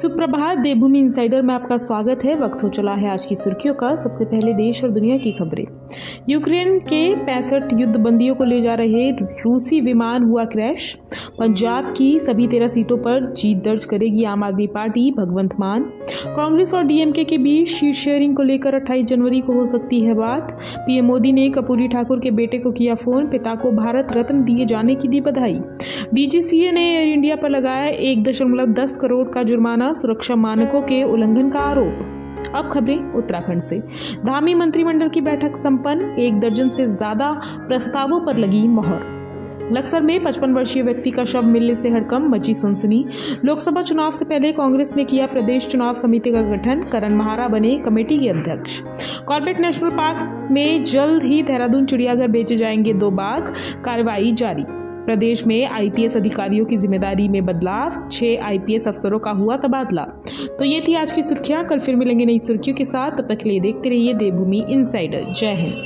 सुप्रभात, देवभूमि इनसाइडर में आपका स्वागत है। वक्त हो चला है आज की सुर्खियों का। सबसे पहले देश और दुनिया की खबरें। यूक्रेन के 65 युद्ध बंदियों को ले जा रहे रूसी विमान हुआ क्रैश। पंजाब की सभी 13 सीटों पर जीत दर्ज करेगी आम आदमी पार्टी, भगवंत मान। कांग्रेस और डीएमके के बीच सीट शेयरिंग को लेकर 28 जनवरी को हो सकती है बात। पीएम मोदी ने कपूरी ठाकुर के बेटे को किया फोन, पिता को भारत रत्न दिए जाने की दी बधाई। डीजीसीए ने एयर इंडिया पर लगाया 1.10 करोड़ का जुर्माना, सुरक्षा मानकों के उल्लंघन का आरोप। अब खबरें उत्तराखंड से। धामी मंत्रिमंडल की बैठक संपन्न, 1 दर्जन से ज्यादा प्रस्तावों पर लगी मोहर। लक्सर में 55 वर्षीय व्यक्ति का शव मिलने से हड़कंप, मची सनसनी। लोकसभा चुनाव से पहले कांग्रेस ने किया प्रदेश चुनाव समिति का गठन, करण महारा बने कमेटी के अध्यक्ष। कॉर्बेट नेशनल पार्क में जल्द ही देहरादून चिड़ियाघर भेजे जाएंगे 2 बाघ, कार्रवाई जारी। प्रदेश में आईपीएस अधिकारियों की जिम्मेदारी में बदलाव, 6 आईपीएस अफसरों का हुआ तबादला। तो ये थी आज की सुर्खियां। कल फिर मिलेंगे नई सुर्खियों के साथ, तब तक के लिए देखते रहिए देवभूमि इनसाइडर। जय हिंद।